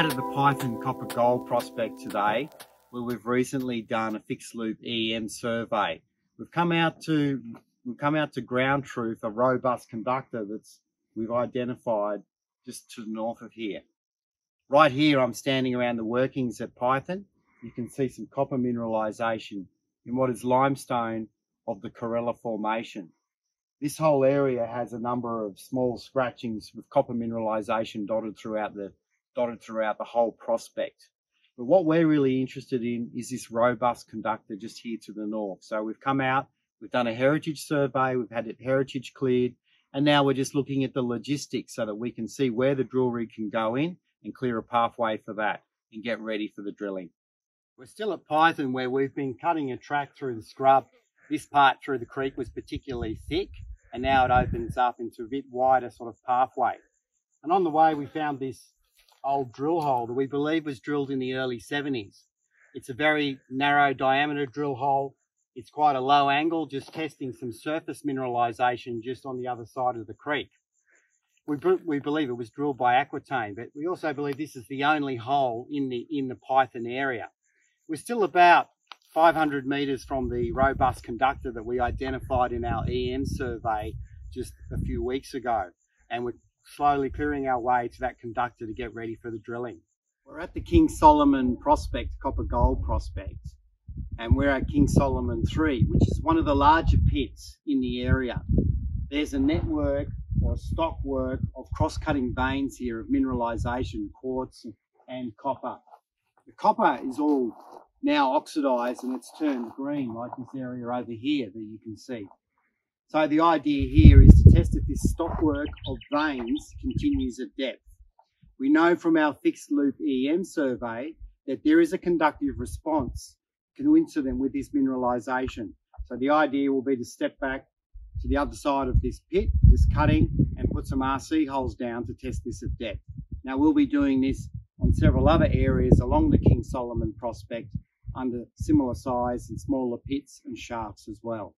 out at the Python copper gold prospect today, where we've recently done a fixed loop EM survey. We've come out to ground truth a robust conductor we've identified just to the north of here. Right here, I'm standing around the workings at Python. You can see some copper mineralization in what is limestone of the Corella Formation. This whole area has a number of small scratchings with copper mineralization dotted throughout the whole prospect. But what we're really interested in is this robust conductor just here to the north. So we've come out, we've done a heritage survey, we've had it heritage cleared, and now we're just looking at the logistics so that we can see where the drill rig can go in and clear a pathway for that and get ready for the drilling. We're still at Python, where we've been cutting a track through the scrub. This part through the creek was particularly thick, and now it opens up into a bit wider sort of pathway. And on the way, we found this old drill hole that we believe was drilled in the early 70s. It's a very narrow diameter drill hole. It's quite a low angle, just testing some surface mineralization just on the other side of the creek. We believe it was drilled by Aquitaine, but we also believe this is the only hole in the Python area. We're still about 500 metres from the robust conductor that we identified in our EM survey just a few weeks ago, and we're slowly clearing our way to that conductor to get ready for the drilling. We're at the King Solomon prospect, copper gold prospect, and we're at King Solomon 3, which is one of the larger pits in the area. There's a network or a stockwork of cross-cutting veins here of mineralization, quartz and copper. The copper is all now oxidized and it's turned green, like this area over here that you can see. So the idea here is to test if this stockwork of veins continues at depth. We know from our fixed loop EM survey that there is a conductive response coincident with this mineralization. So the idea will be to step back to the other side of this pit, this cutting, and put some RC holes down to test this at depth. Now we'll be doing this on several other areas along the King Solomon prospect under similar size and smaller pits and shafts as well.